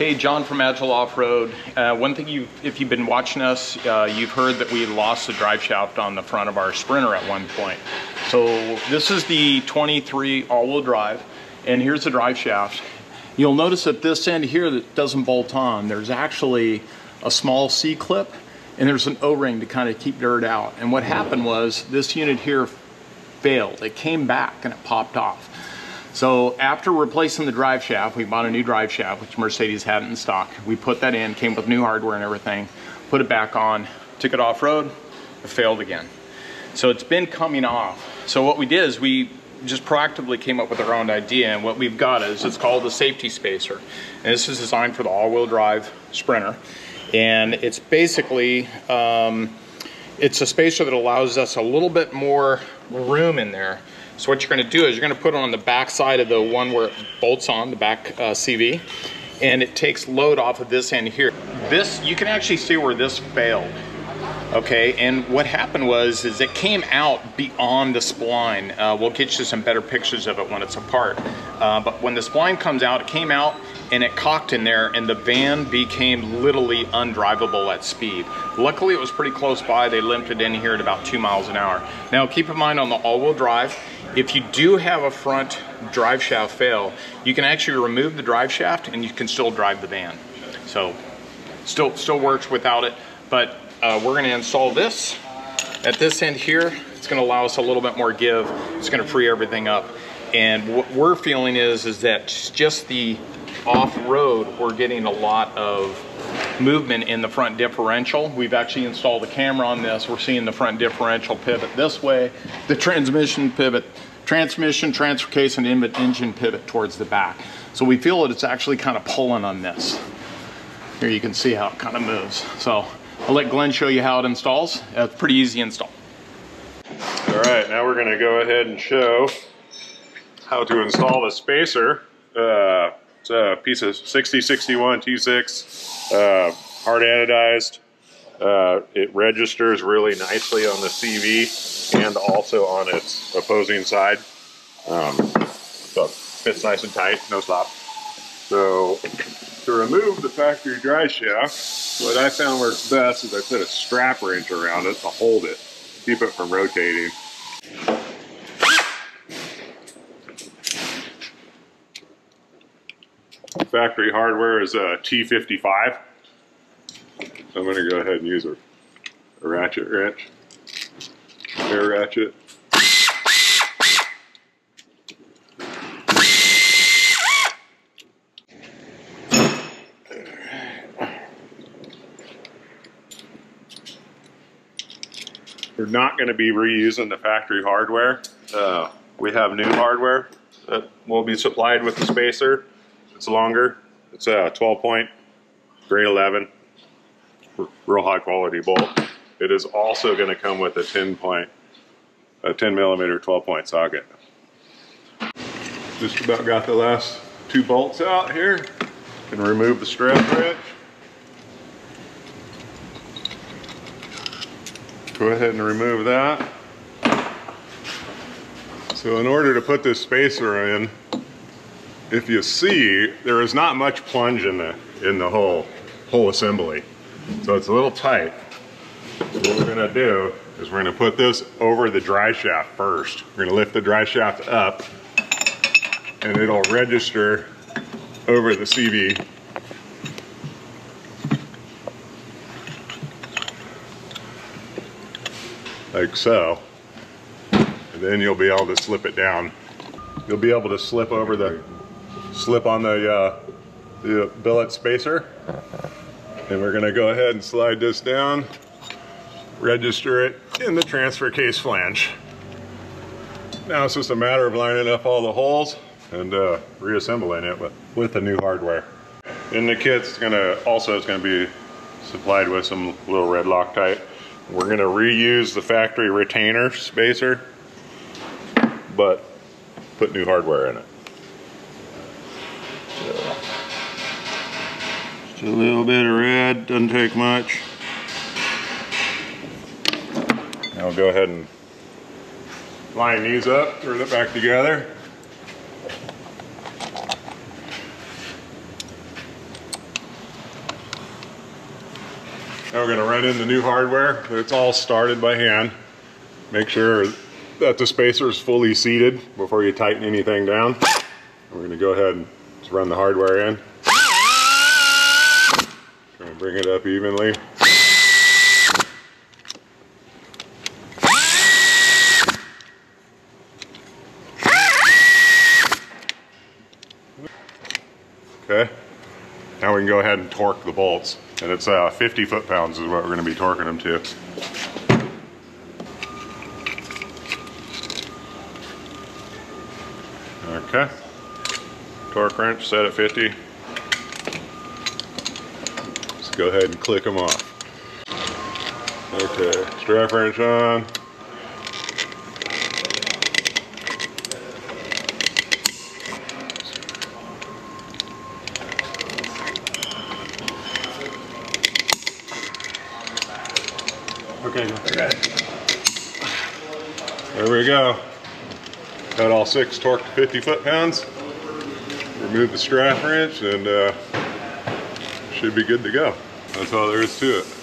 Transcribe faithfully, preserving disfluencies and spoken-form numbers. Hey, John from Agile Off-Road. Uh, one thing, you, if you've been watching us, uh, you've heard that we lost the drive shaft on the front of our Sprinter at one point. So this is the twenty-three all-wheel drive, and here's the drive shaft. You'll notice that this end here that doesn't bolt on, there's actually a small C-clip, and there's an O-ring to kind of keep dirt out. And what happened was this unit here failed. It came back and it popped off. So after replacing the drive shaft, we bought a new drive shaft, which Mercedes had in stock. We put that in, came with new hardware and everything, put it back on, took it off-road, it failed again. So it's been coming off. So what we did is we just proactively came up with our own idea, and what we've got is, it's called the safety spacer. And this is designed for the all-wheel drive Sprinter. And it's basically, um, it's a spacer that allows us a little bit more room in there. So what you're going to do is you're going to put it on the back side of the one where it bolts on, the back uh, C V, and it takes load off of this end here. This, you can actually see where this failed, okay? And what happened was is it came out beyond the spline. Uh, we'll get you some better pictures of it when it's apart. Uh, but when the spline comes out, it came out and it cocked in there, and the van became literally undrivable at speed. Luckily, it was pretty close by. They limped it in here at about two miles an hour. Now, keep in mind, on the all-wheel drive, if you do have a front drive shaft fail, you can actually remove the drive shaft and you can still drive the van. So still still works without it, but uh, we're going to install this at this end here. It's going to allow us a little bit more give. It's going to free everything up. And what we're feeling is is that just the off-road, we're getting a lot of movement in the front differential. We've actually installed a camera on this. We're seeing the front differential pivot this way, the transmission pivot, transmission, transfer case, and engine pivot towards the back. So we feel that it's actually kind of pulling on this. Here you can see how it kind of moves. So I'll let Glenn show you how it installs. It's a pretty easy install. All right, now we're gonna go ahead and show how to install the spacer. Uh, It's a piece of sixty sixty-one T six, uh, hard anodized. Uh, it registers really nicely on the C V and also on its opposing side. Um, so it fits nice and tight, no slop. So to remove the factory drive shaft, what I found works best is I put a strap wrench around it to hold it, keep it from rotating. Factory hardware is a T fifty-five. I'm going to go ahead and use a, a ratchet wrench, air ratchet. We're not going to be reusing the factory hardware. Uh, we have new hardware that will be supplied with the spacer. It's longer. It's a twelve point, grade eleven, real high quality bolt. It is also going to come with a ten point, a ten millimeter twelve point socket. Just about got the last two bolts out here. Can remove the strap wrench. Go ahead and remove that. So in order to put this spacer in, if you see, there is not much plunge in the in the whole whole assembly, so it's a little tight. So what we're gonna do is we're gonna put this over the drive shaft first. We're gonna lift the drive shaft up, and it'll register over the C V. Like so. And then you'll be able to slip it down. You'll be able to slip over the slip on the, uh, the billet spacer, and we're going to go ahead and slide this down, register it in the transfer case flange. Now it's just a matter of lining up all the holes and uh, reassembling it with, with the new hardware. In the kit, it's going to also it's going to be supplied with some little red Loctite. We're going to reuse the factory retainer spacer, but put new hardware in it. Just a little bit of red, doesn't take much. Now we'll go ahead and line these up, throw it back together. Now we're going to run in the new hardware. It's all started by hand. Make sure that the spacer is fully seated before you tighten anything down. We're going to go ahead and just run the hardware in. Just going to bring it up evenly. Okay, now we can go ahead and torque the bolts. And it's uh, fifty foot-pounds is what we're going to be torquing them to. Okay, torque wrench set at fifty. Let's go ahead and click them off. Okay, strap wrench on. Okay. There we go. Got all six torqued to fifty foot-pounds. Remove the strap wrench and uh, should be good to go. That's all there is to it.